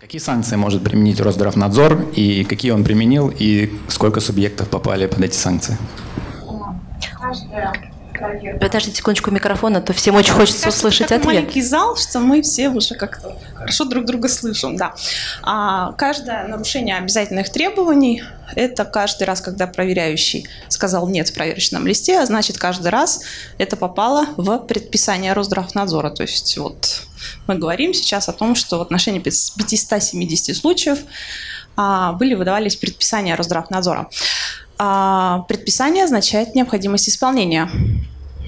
Какие санкции может применить Росздравнадзор, и какие он применил, и сколько субъектов попали под эти санкции? Подождите секундочку микрофона, то всем очень хочется услышать ответ. Маленький зал, что мы все уже как-то хорошо друг друга слышим. Да. Каждое нарушение обязательных требований – это каждый раз, когда проверяющий сказал «нет» в проверочном листе, а значит, каждый раз это попало в предписание Росздравнадзора. То есть вот мы говорим сейчас о том, что в отношении 570 случаев выдавались предписания Росздравнадзора. Предписание означает необходимость исполнения,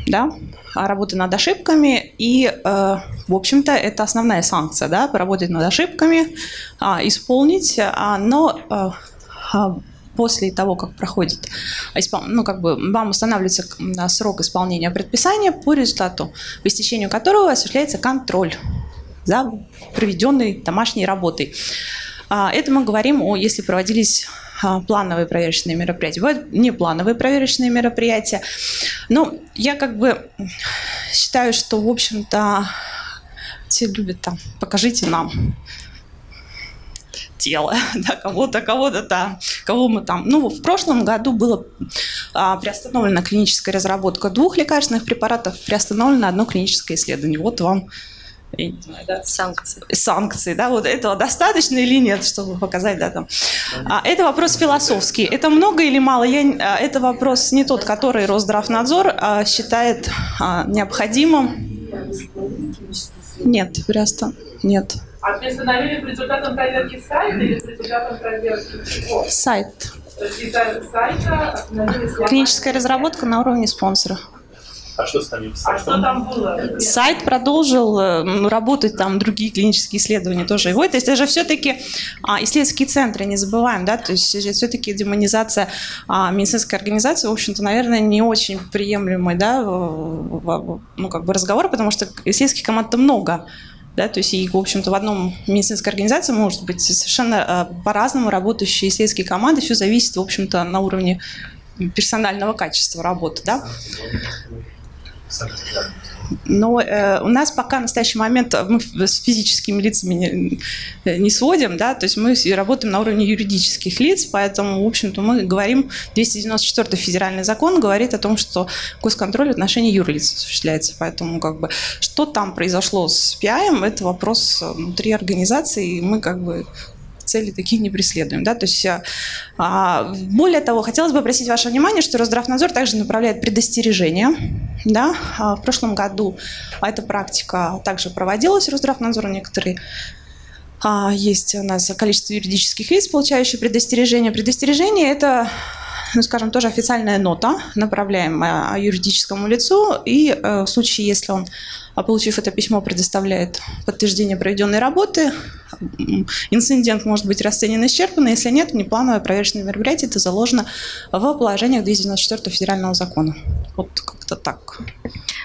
да? Работы над ошибками. И, в общем-то, это основная санкция, да? Поработать над ошибками, исполнить. Но после того, как проходит, ну, как бы вам устанавливается срок исполнения предписания, по результату, по истечению которого осуществляется контроль за проведенной домашней работой. Это мы говорим о, если проводились плановые проверочные мероприятия. Бывают неплановые проверочные мероприятия. Но я как бы считаю, что, в общем-то, все любят там «покажите нам тело», да, кого-то там, кого мы там. Ну, в прошлом году была приостановлена клиническая разработка 2 лекарственных препаратов, приостановлено 1 клиническое исследование. Вот вам... Да. Санкции. Санкции, да, вот этого достаточно или нет, чтобы показать, да, там. Это вопрос философский. Это много или мало? Это вопрос не тот, который Росздравнадзор считает необходимым. Нет, просто нет. А приостановили по результатам проверки сайта или по результатам проверки чего? Сайт. То есть из-за сайта клиническая разработка на уровне спонсора. А что там было? Сайт продолжил работать, там другие клинические исследования тоже его. То есть это же все-таки исследовательские центры, не забываем, да, то есть все-таки демонизация медицинской организации, в общем-то, наверное, не очень приемлемый, да, ну, как бы разговор, потому что исследовательских команд-то много. Да, то есть, и, в общем-то, в одном медицинской организации может быть совершенно по-разному работающие исследовательские команды, все зависит, в общем-то, на уровне персонального качества работы, да. Но у нас пока в настоящий момент мы с физическими лицами не сводим, да, то есть мы работаем на уровне юридических лиц, поэтому, в общем-то, мы говорим, 294-й федеральный закон говорит о том, что госконтроль в отношении юрлиц осуществляется, поэтому как бы что там произошло с PI, это вопрос внутри организации, и мы как бы цели такие не преследуем. Да? То есть, более того, хотелось бы обратить ваше внимание, что Росздравнадзор также направляет предостережение. Да? В прошлом году эта практика также проводилась Росздравнадзором. Некоторые есть у нас количество юридических лиц, получающих предостережение. Предостережение – это, ну, скажем, тоже официальная нота, направляемая юридическому лицу, и в случае, если он, получив это письмо, предоставляет подтверждение проведенной работы, инцидент может быть расценен исчерпанно, если нет, неплановое проверочное мероприятие, это заложено в положениях 294 федерального закона. Вот как-то так.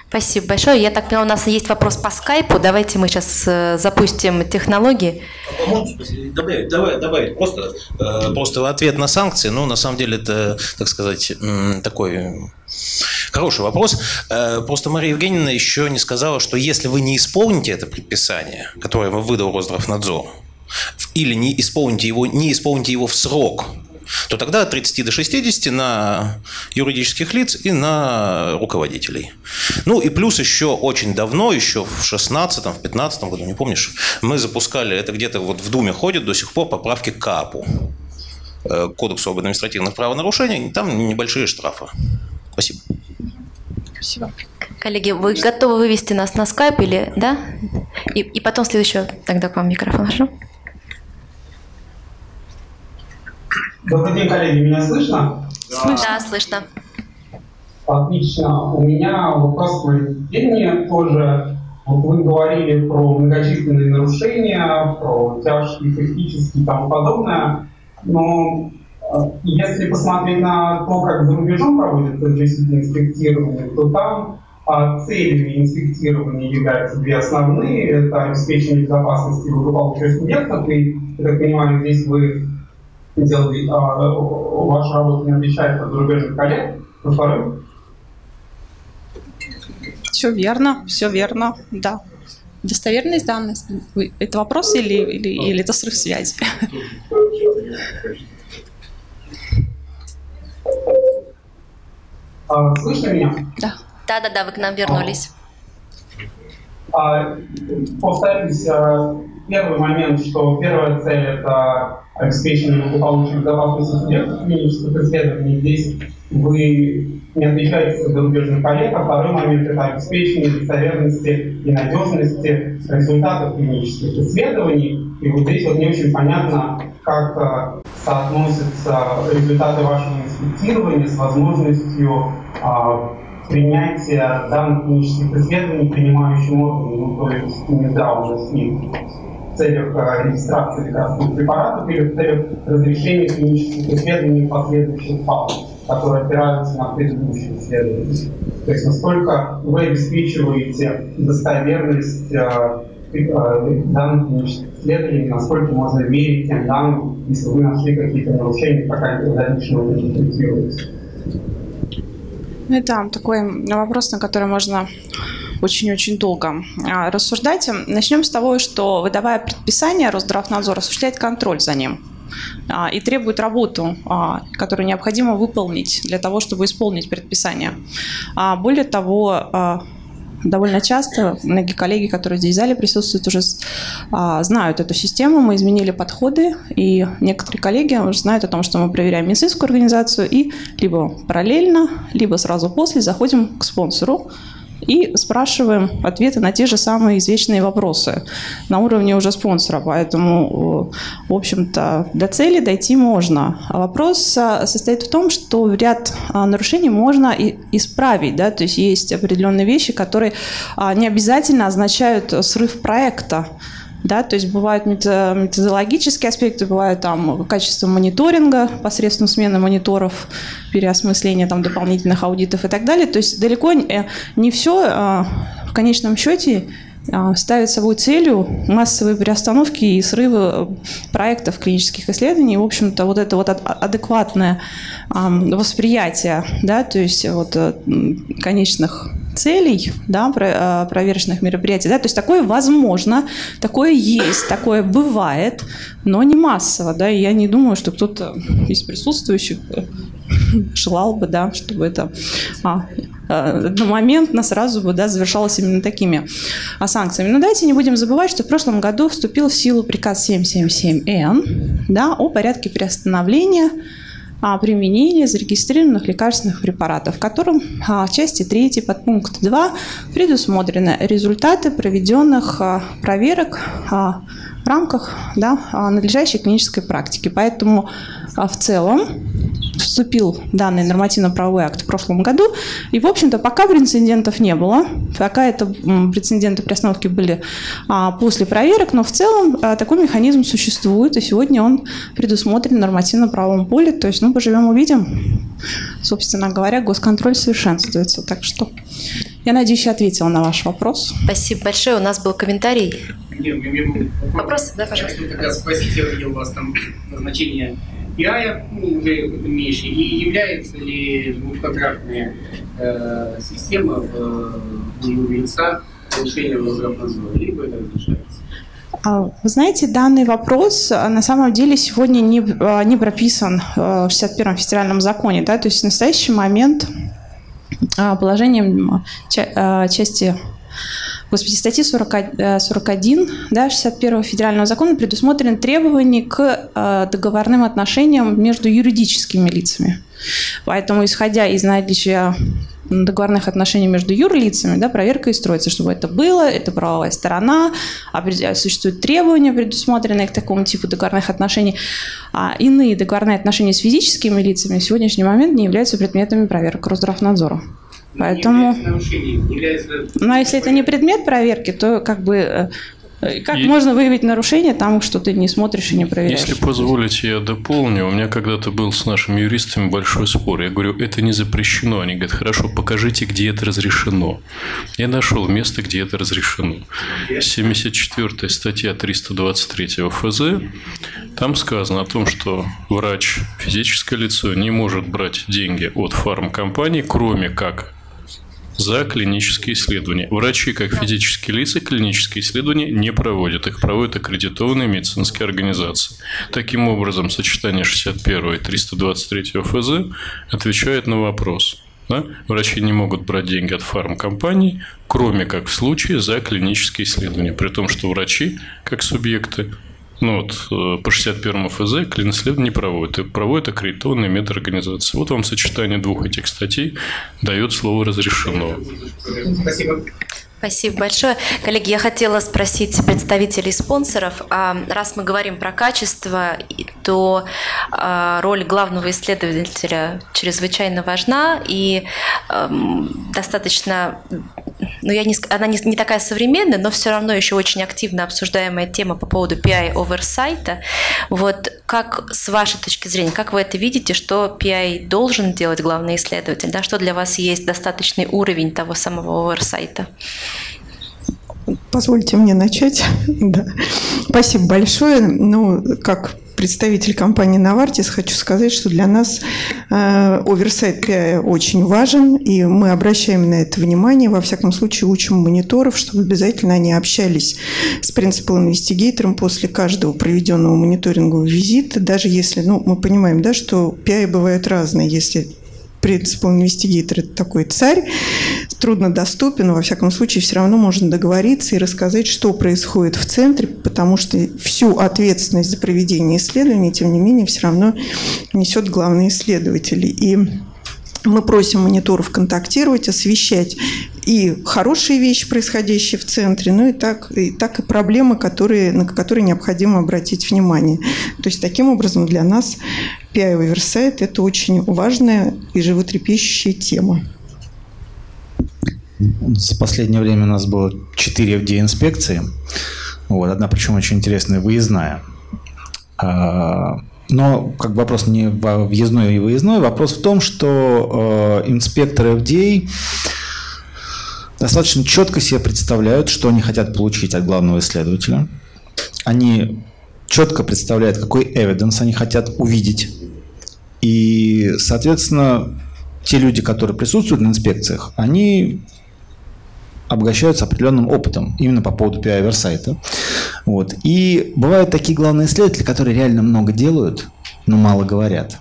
Спасибо большое. Я так понимаю, у нас есть вопрос по скайпу. Давайте мы сейчас запустим технологии. Добавить просто в ответ на санкции. Ну, на самом деле, это, так сказать, такой... Хороший вопрос. Просто Мария Евгеньевна еще не сказала, что если вы не исполните это предписание, которое вам выдал Росздравнадзор, или не исполните его в срок, то тогда от 30 до 60 на юридических лиц и на руководителей. Ну и плюс еще очень давно, еще в 2016-м, в 2015 году, не помнишь, мы запускали, это где-то вот в Думе ходит до сих пор, поправки к КОАПу, Кодексу об административных правонарушениях, там небольшие штрафы. Спасибо. Спасибо. Коллеги, вы готовы вывести нас на скайп или, да? И потом следующего, тогда к вам микрофон. Хорошо? Добрый день, коллеги. Меня слышно? Слышно. Да, слышно. Отлично. У меня вопрос к Евгении тоже. Вот вы говорили про многочисленные нарушения, про тяжкие технические и тому подобное, но... Если посмотреть на то, как за рубежом проводится инспектирование, то там целями инспектирования являются две основные. Это обеспечение безопасности благополучия субъектов. И, я так понимаю, здесь вы делали, ваша работа не отличается от зарубежных коллег. Во-вторых. Все верно, да. Достоверность данных? Это вопрос или это срыв связи? Слышно меня? Да. Да, вы к нам вернулись. Повторюсь, первый момент, что первая цель – это обеспечение благополучия безопасности субъектов клинических исследований. Здесь вы не отличаетесь от зарубежных коллег. А второй момент – это обеспечение достоверности и надежности результатов клинических исследований. И вот здесь вот не очень понятно, как соотносятся результаты вашего инспектирования с возможностью принятия данных клинических исследований принимающим органам, то есть нельзя уже с ним в целях регистрации лекарственных препаратов или в целях разрешения клинических исследований последующих фаз, которые опираются на предыдущие исследования. То есть насколько вы обеспечиваете достоверность данных клинических исследований, насколько можно верить тем данным, если вы нашли какие-то нарушения, пока они в дальнейшем не интерпретируются. Ну, это такой вопрос, на который можно очень-очень долго рассуждать. Начнем с того, что, выдавая предписание, Росздравнадзор осуществляет контроль за ним и требует работу, которую необходимо выполнить для того, чтобы исполнить предписание. Более того, довольно часто многие коллеги, которые здесь в зале присутствуют, уже знают эту систему. Мы изменили подходы, и некоторые коллеги уже знают о том, что мы проверяем медицинскую организацию и либо параллельно, либо сразу после заходим к спонсору и спрашиваем ответы на те же самые извечные вопросы на уровне уже спонсора. Поэтому, в общем-то, до цели дойти можно. Вопрос состоит в том, что ряд нарушений можно и исправить. Да? То есть есть определенные вещи, которые не обязательно означают срыв проекта. Да, то есть бывают методологические аспекты, бывают там качество мониторинга посредством смены мониторов, переосмысления там дополнительных аудитов и так далее. То есть далеко не все в конечном счете ставит собой целью массовые приостановки и срывы проектов клинических исследований. В общем-то, вот это вот адекватное восприятие, да, то есть вот конечных целей, да, проверочных мероприятий. Да, то есть такое возможно, такое есть, такое бывает, но не массово. Да, и я не думаю, что кто-то из присутствующих желал бы, да, чтобы это одномоментно сразу бы, да, завершалось именно такими санкциями. Но давайте не будем забывать, что в прошлом году вступил в силу приказ 777Н, да, о порядке приостановления применения зарегистрированных лекарственных препаратов, в котором в части 3 подпункт 2 предусмотрены результаты проведенных проверок в рамках, да, надлежащей клинической практики. Поэтому в целом вступил данный нормативно-правовой акт в прошлом году. И, в общем-то, пока прецедентов не было, пока это прецеденты приостановки были после проверок, но в целом такой механизм существует, и сегодня он предусмотрен в нормативно-правовом поле. То есть, ну, поживем, увидим. Собственно говоря, госконтроль совершенствуется. Так что, я надеюсь, я ответила на ваш вопрос. Спасибо большое. У нас был комментарий. Вопрос? Да, пожалуйста. Я хотел спросить, я видел у вас там назначение PI, ну, уже в этом меньше, и является ли двухкратная система в лица повышения Росздравнадзора, либо это разрешается? Вы знаете, данный вопрос на самом деле сегодня не прописан в 61-м федеральном законе, да, то есть в настоящий момент положением части... Господи, статьи 41, да, 61 федерального закона предусмотрены требования к договорным отношениям между юридическими лицами. Поэтому, исходя из наличия договорных отношений между юрлицами, да, проверка и строится, чтобы это было, это правовая сторона, существуют требования, предусмотренные к такому типу договорных отношений. А иные договорные отношения с физическими лицами в сегодняшний момент не являются предметами проверок Росздравнадзора. Поэтому, но если это не предмет проверки, то как бы как можно выявить нарушение там, что ты не смотришь и не проверяешь? Если позволите, я дополню. У меня когда-то был с нашими юристами большой спор. Я говорю, это не запрещено. Они говорят, хорошо, покажите, где это разрешено. Я нашел место, где это разрешено. 74-я статья 323 ФЗ. Там сказано о том, что врач, физическое лицо, не может брать деньги от фармкомпаний, кроме как за клинические исследования. Врачи, как физические лица, клинические исследования не проводят. Их проводят аккредитованные медицинские организации. Таким образом, сочетание 61 и 323 ФЗ отвечает на вопрос. Да? Врачи не могут брать деньги от фармкомпаний, кроме как в случае за клинические исследования. При том, что врачи, как субъекты, по 61 ФЗ клинисследования не проводят. И проводят аккредитованные медорганизации. Вот вам сочетание двух этих статей дает слово «разрешено». Спасибо. Спасибо большое. Коллеги, я хотела спросить представителей спонсоров. Раз мы говорим про качество, то роль главного исследователя чрезвычайно важна и достаточно... она не такая современная, но все равно еще очень активно обсуждаемая тема по поводу PI оверсайта. Вот как с вашей точки зрения, как вы это видите, что PI должен делать главный исследователь? Да? Что для вас есть достаточный уровень того самого оверсайта? Позвольте мне начать. Да. Спасибо большое. Как представитель компании Novartis хочу сказать, что для нас оверсайт PI очень важен, и мы обращаем на это внимание, во всяком случае учим мониторов, чтобы обязательно они общались с принципал-инвестигейтором после каждого проведенного мониторингового визита, даже если, мы понимаем, да, что PI бывают разные, если принципал-инвестигейтор – это такой царь, труднодоступен, но во всяком случае все равно можно договориться и рассказать, что происходит в центре, потому что всю ответственность за проведение исследований, тем не менее, все равно несет главный исследователь. И мы просим мониторов контактировать, освещать и хорошие вещи, происходящие в центре, и проблемы, на которые необходимо обратить внимание. То есть, таким образом, для нас PI-оверсайт – это очень важная и животрепещущая тема. За последнее время у нас было 4 FDA-инспекции. Одна, причем очень интересная, выездная. Но вопрос не въездной и выездной. Вопрос в том, что инспекторы FDA достаточно четко себе представляют, что они хотят получить от главного исследователя. Они четко представляют, какой evidence они хотят увидеть. И, соответственно, те люди, которые присутствуют на инспекциях, они обогащаются определенным опытом именно по поводу PI-оверсайта. И бывают такие главные исследователи, которые реально много делают, но мало говорят.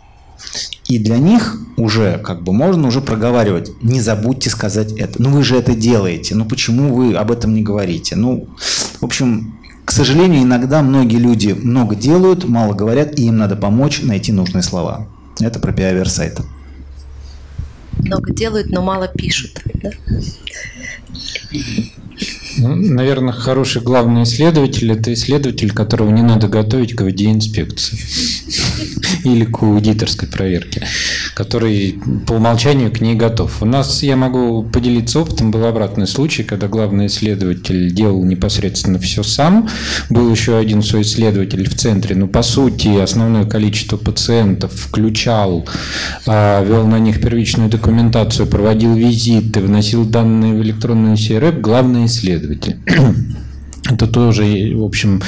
И для них уже можно уже проговаривать. Не забудьте сказать это. Вы же это делаете. Почему вы об этом не говорите? В общем, к сожалению, иногда многие люди много делают, мало говорят, и им надо помочь найти нужные слова. Это про PI-оверсайт. Много делают, но мало пишут. Да? Наверное, хороший главный исследователь – это исследователь, которого не надо готовить к ВД-инспекции или к аудиторской проверке, который по умолчанию к ней готов. У нас, я могу поделиться опытом, был обратный случай, когда главный исследователь делал непосредственно все сам. Был еще один соисследователь в центре, но по сути основное количество пациентов включал, вел на них первичную документацию, проводил визиты, вносил данные в электронную CRF, главный исследователь. Это тоже, в общем,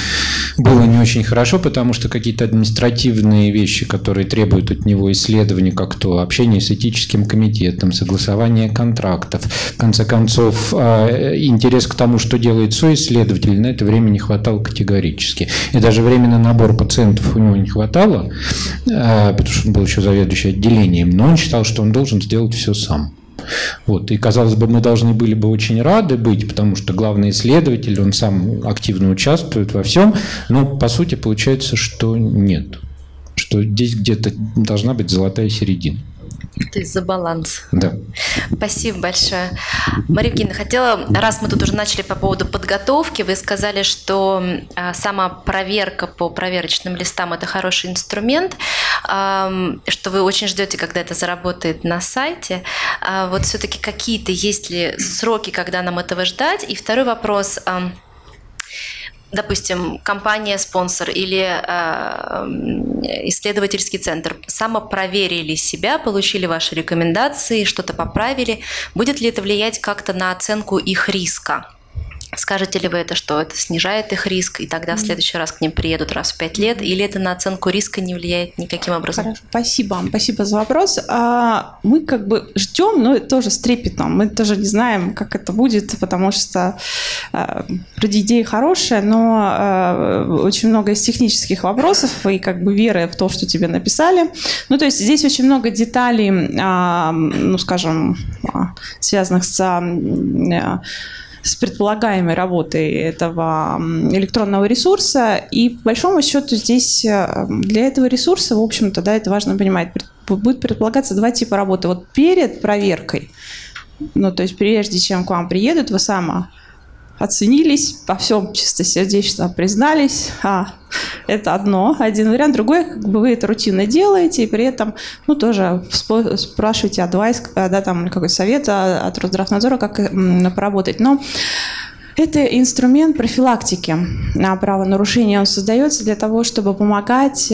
было не очень хорошо, потому что какие-то административные вещи, которые требуют от него исследования, как то общение с этическим комитетом, согласование контрактов. В конце концов, интерес к тому, что делает соисследователь, на это время не хватало категорически. И даже время на набор пациентов у него не хватало, потому что он был еще заведующий отделением, но он считал, что он должен сделать все сам. И, казалось бы, мы должны были бы очень рады быть, потому что главный исследователь, он сам активно участвует во всем, но, по сути, получается, что нет, что здесь где-то должна быть золотая середина. То есть за баланс. Да. Спасибо большое. Мария Евгеньевна, раз мы тут уже начали по поводу подготовки, вы сказали, что сама проверка по проверочным листам – это хороший инструмент, что вы очень ждете, когда это заработает на сайте. Все-таки какие-то есть ли сроки, когда нам этого ждать? И второй вопрос – допустим, компания-спонсор или исследовательский центр самопроверили себя, получили ваши рекомендации, что-то поправили. Будет ли это влиять как-то на оценку их риска? Скажете ли вы это, что это снижает их риск, и тогда в следующий раз к ним приедут раз в 5 лет, или это на оценку риска не влияет никаким образом? Хорошо, спасибо. Спасибо за вопрос. Мы как бы ждем, но тоже с трепетом. Мы тоже не знаем, как это будет, потому что вроде идея хорошая, но очень много из технических вопросов и как бы веры в то, что тебе написали. Ну, то есть здесь очень много деталей, ну, скажем, связанных с предполагаемой работой этого электронного ресурса. И по большому счету здесь для этого ресурса, в общем-то, да, это важно понимать, будет предполагаться два типа работы. Вот перед проверкой, ну, то есть прежде чем к вам приедут, вы сама оценились, во всем чистосердечно признались. Это один вариант. Другой, как бы вы это рутинно делаете, и при этом, ну, тоже спрашиваете адвайс, да, там, какой-то совет от Росздравнадзора, как поработать. Но это инструмент профилактики правонарушения. Он создается для того, чтобы помогать,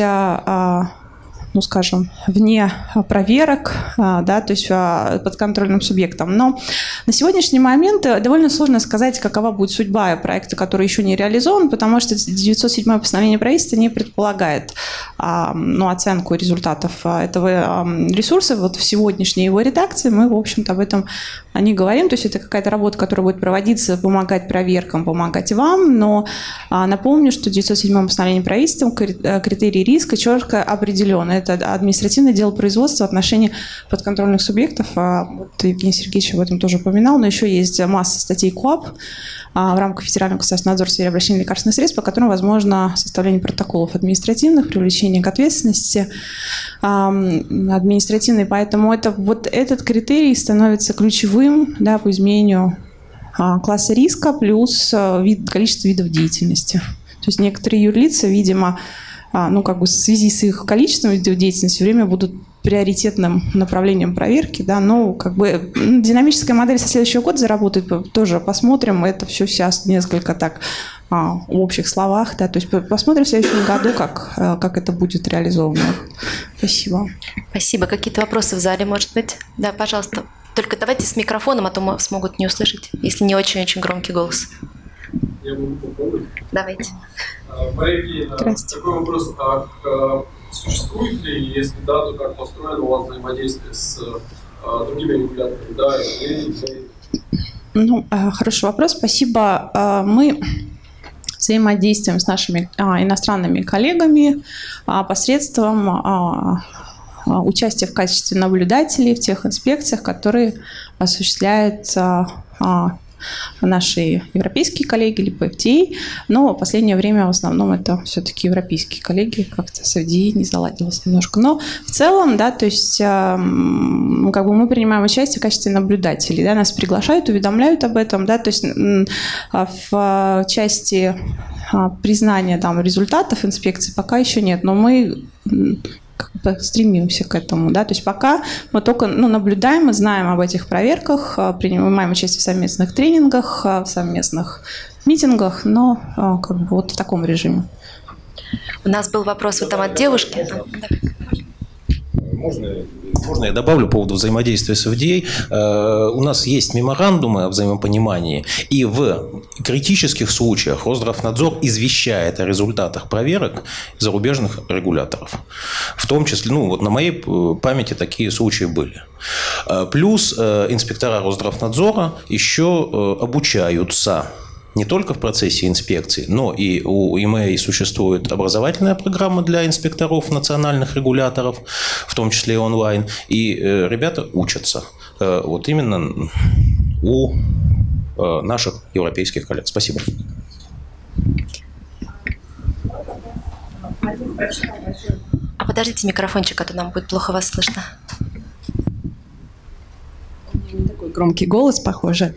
ну, скажем, вне проверок, да, то есть подконтрольным субъектам. Но на сегодняшний момент довольно сложно сказать, какова будет судьба проекта, который еще не реализован, потому что 907-е постановление правительства не предполагает, ну, оценку результатов этого ресурса. Вот в сегодняшней его редакции мы, в общем-то, об этом не говорим. То есть это какая-то работа, которая будет проводиться, помогать проверкам, помогать вам. Но напомню, что в 907-м постановлении правительства критерии риска четко определены. Это административное дело производства в отношении подконтрольных субъектов. Вот Евгений Сергеевич об этом тоже упоминал, но еще есть масса статей КОАП в рамках Федерального государственного надзора в сфере обращения лекарственных средств, по которым возможно составление протоколов административных, привлечение к ответственности административной. Поэтому это, вот этот критерий становится ключевым, да, по изменению класса риска плюс количество видов деятельности. То есть некоторые юрлицы, видимо, ну, как бы в связи с их количеством видов деятельности все время будут приоритетным направлением проверки, да, но как бы динамическая модель со следующего года заработает, тоже посмотрим, это все сейчас несколько так в общих словах, да, то есть посмотрим в следующем году, как это будет реализовано. Спасибо. Спасибо. Какие-то вопросы в зале, может быть? Да, пожалуйста. Только давайте с микрофоном, а то смогут не услышать, если не очень-очень громкий голос. Я буду попробовать. Давайте. Мария Евгеньевна, такой вопрос. А существует ли, если да, то как построено у вас взаимодействие с другими регуляторами? Да, или... Ну, хороший вопрос, спасибо. Мы взаимодействуем с нашими иностранными коллегами посредством участия в качестве наблюдателей в тех инспекциях, которые осуществляют наши европейские коллеги, либо FDA, но в последнее время в основном это все-таки европейские коллеги, как-то с FDA не заладилось немножко. Но в целом, да, то есть как бы мы принимаем участие в качестве наблюдателей, да, нас приглашают, уведомляют об этом, да, то есть в части признания там результатов инспекции пока еще нет, но мы как бы стремимся к этому, да, то есть пока мы только, ну, наблюдаем и знаем об этих проверках, принимаем участие в совместных тренингах, в совместных митингах, но как бы вот в таком режиме. У нас был вопрос вот там от девушки. Можно я добавлю по поводу взаимодействия с FDA? У нас есть меморандумы о взаимопонимании, и в критических случаях Росздравнадзор извещает о результатах проверок зарубежных регуляторов. В том числе, ну вот на моей памяти такие случаи были. Плюс инспектора Росздравнадзора еще обучаются. Не только в процессе инспекции, но и у EMA существует образовательная программа для инспекторов национальных регуляторов, в том числе и онлайн, и ребята учатся вот именно у наших европейских коллег. Спасибо. А подождите микрофончик, а то нам будет плохо вас слышно. Громкий голос, похоже.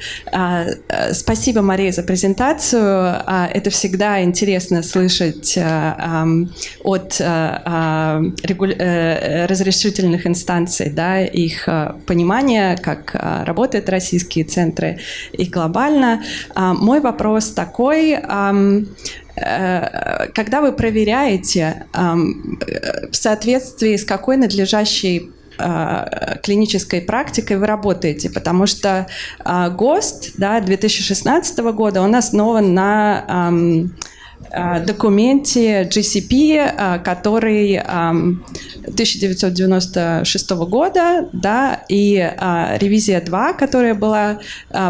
Спасибо, Мария, за презентацию. Это всегда интересно слышать от разрешительных инстанций, да, их понимание, как работают российские центры и глобально. Мой вопрос такой. Когда вы проверяете, в соответствии с какой надлежащей клинической практикой вы работаете, потому что ГОСТ 2016 года, он основан на документе GCP, который 1996 года, и ревизия 2, которая была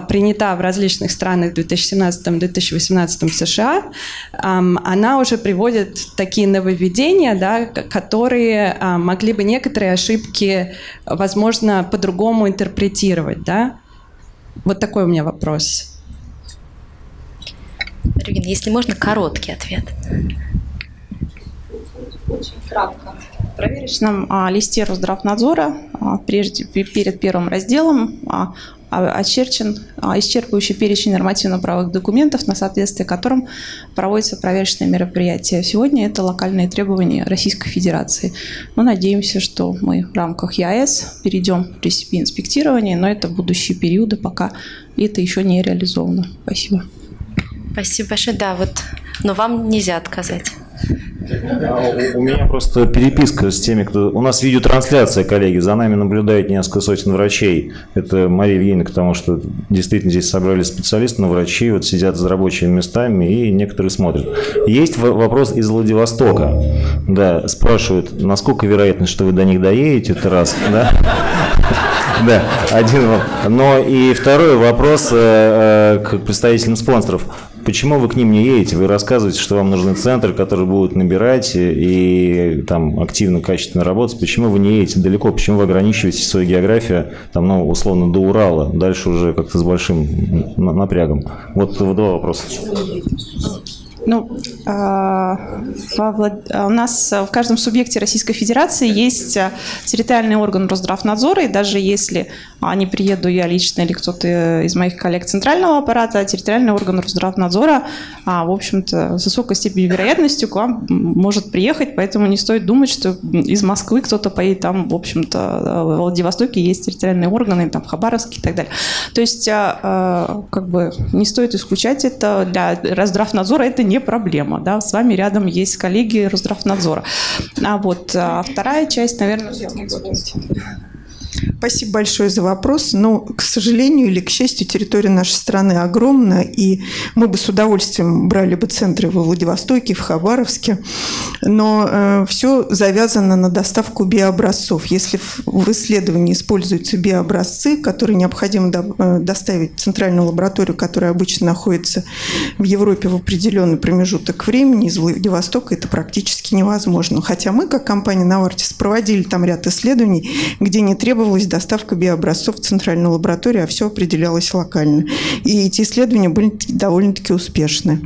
принята в различных странах в 2017-2018 США, она уже приводит такие нововведения, которые могли бы некоторые ошибки, возможно, по-другому интерпретировать. Вот такой у меня вопрос. Если можно, короткий ответ. Очень кратко. В проверочном листе Росздравнадзора перед первым разделом очерчен исчерпывающий перечень нормативно-правовых документов, на соответствие которым проводятся проверочные мероприятия. Сегодня это локальные требования Российской Федерации. Мы надеемся, что мы в рамках ЕАЭС перейдем к GCP-инспектированию, но это будущие периоды, пока это еще не реализовано. Спасибо. Спасибо большое. Да, вот, но вам нельзя отказать. У меня просто переписка с теми, кто... У нас видеотрансляция, коллеги, за нами наблюдают несколько сотен врачей. Это Мария Евгеньевна, потому что действительно здесь собрались специалисты, но врачи вот сидят за рабочими местами и некоторые смотрят. Есть вопрос из Владивостока. Да, спрашивают, насколько вероятность, что вы до них доедете, это раз, да? Да, один вопрос. Но и второй вопрос к представителям спонсоров. Почему вы к ним не едете? Вы рассказываете, что вам нужны центры, которые будут набирать и там активно, качественно работать. Почему вы не едете далеко? Почему вы ограничиваетесь своей географией, там, ну, условно, до Урала? Дальше уже как-то с большим напрягом. Вот два вопроса. Ну, у нас в каждом субъекте Российской Федерации есть территориальный орган Росздравнадзора, и даже если не приеду я лично или кто-то из моих коллег центрального аппарата, территориальный орган Росздравнадзора, в общем-то, с высокой степенью вероятностью к вам может приехать, поэтому не стоит думать, что из Москвы кто-то поедет, там, в общем-то, в Владивостоке есть территориальные органы, там, Хабаровский и так далее. То есть, как бы, не стоит исключать это, для Росздравнадзора это не проблема, да, с вами рядом есть коллеги Росздравнадзора. А вот вторая часть, наверное, Спасибо большое за вопрос. Но, к сожалению или к счастью, территория нашей страны огромна, и мы бы с удовольствием брали бы центры во Владивостоке, в Хабаровске, но все завязано на доставку биообразцов. Если в исследовании используются биообразцы, которые необходимо доставить в центральную лабораторию, которая обычно находится в Европе в определенный промежуток времени, из Владивостока это практически невозможно. Хотя мы, как компания Novartis, проводили там ряд исследований, где не требовалось доставка биообразцов в центральную лабораторию, а все определялось локально. И эти исследования были довольно-таки успешны.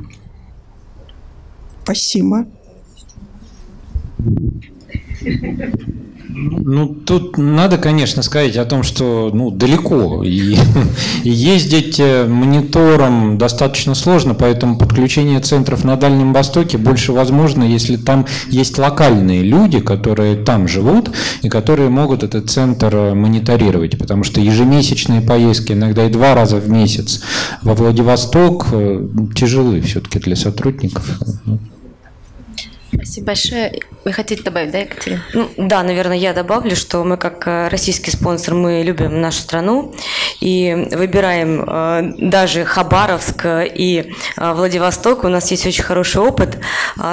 Спасибо. Ну, тут надо, конечно, сказать о том, что, ну, далеко, и ездить монитором достаточно сложно, поэтому подключение центров на Дальнем Востоке больше возможно, если там есть локальные люди, которые там живут и которые могут этот центр мониторировать, потому что ежемесячные поездки, иногда и 2 раза в месяц во Владивосток, тяжелы все-таки для сотрудников. Спасибо большое. Вы хотите добавить, да, Екатерина? Ну, да, наверное, я добавлю, что мы как российский спонсор, мы любим нашу страну и выбираем даже Хабаровск и Владивосток. У нас есть очень хороший опыт.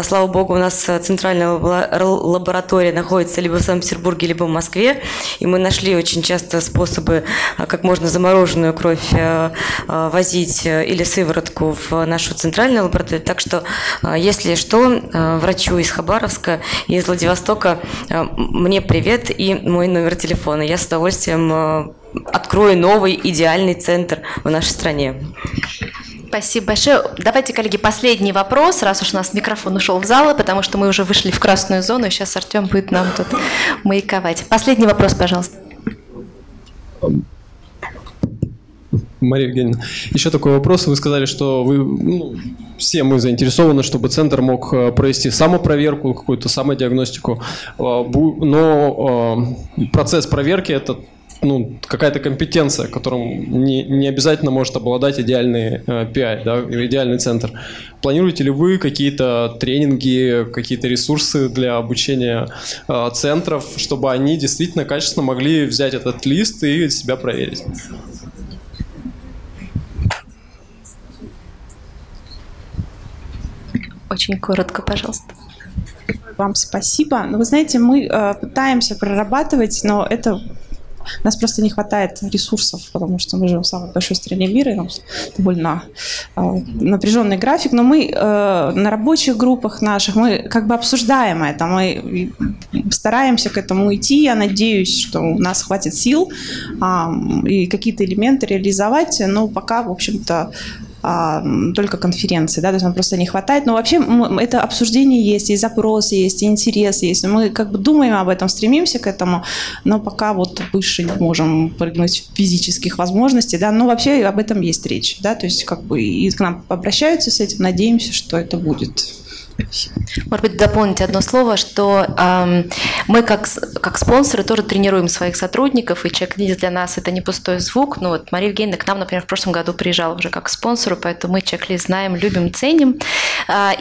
Слава богу, у нас центральная лаборатория находится либо в Санкт-Петербурге, либо в Москве. И мы нашли очень часто способы, как можно замороженную кровь возить или сыворотку в нашу центральную лабораторию. Так что, если что, врачи из Хабаровска, из Владивостока, мне привет и мой номер телефона. Я с удовольствием открою новый идеальный центр в нашей стране. Спасибо большое. Давайте, коллеги, последний вопрос, раз уж у нас микрофон ушел в зал, потому что мы уже вышли в красную зону, и сейчас Артем будет нам тут маяковать. Последний вопрос, пожалуйста. Мария Евгеньевна, еще такой вопрос. Вы сказали, что вы, ну, все мы заинтересованы, чтобы центр мог провести самопроверку, какую-то самодиагностику, но процесс проверки – это ну, какая-то компетенция, которым не обязательно может обладать идеальный PI, да, идеальный центр. Планируете ли вы какие-то тренинги, какие-то ресурсы для обучения центров, чтобы они действительно качественно могли взять этот лист и себя проверить? Очень коротко, пожалуйста. Вам спасибо. Ну, вы знаете, мы пытаемся прорабатывать, но это... У нас просто не хватает ресурсов, потому что мы живем в самой большой стране мира, и там довольно напряженный график. Но мы на рабочих группах наших, мы как бы обсуждаем это, мы стараемся к этому идти. Я надеюсь, что у нас хватит сил и какие-то элементы реализовать, но пока, в общем-то, только конференции, да, то есть нам просто не хватает. Но вообще это обсуждение есть, и запросы есть, и интересы есть. Мы как бы думаем об этом, стремимся к этому, но пока вот выше не можем прыгнуть физических возможностей, да, но вообще об этом есть речь, да, то есть как бы и к нам обращаются с этим, надеемся, что это будет. Может быть, дополнить одно слово, что мы как спонсоры тоже тренируем своих сотрудников, и чек-лист для нас это не пустой звук. Ну вот Мария Евгеньевна к нам, например, в прошлом году приезжала уже как к спонсору, поэтому мы чек-лист знаем, любим, ценим.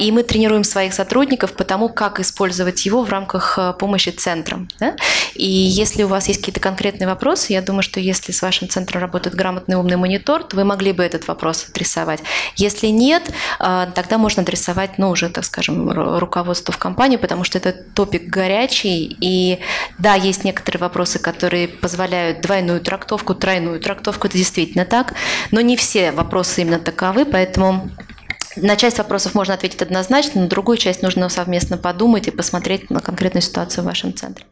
И мы тренируем своих сотрудников по тому, как использовать его в рамках помощи центрам. Да? И если у вас есть какие-то конкретные вопросы, я думаю, что если с вашим центром работает грамотный умный монитор, то вы могли бы этот вопрос адресовать. Если нет, тогда можно адресовать, ну, уже, так скажем, руководству в компании, потому что это топик горячий, и да, есть некоторые вопросы, которые позволяют двойную трактовку, тройную трактовку, это действительно так, но не все вопросы именно таковы, поэтому на часть вопросов можно ответить однозначно, на другую часть нужно совместно подумать и посмотреть на конкретную ситуацию в вашем центре.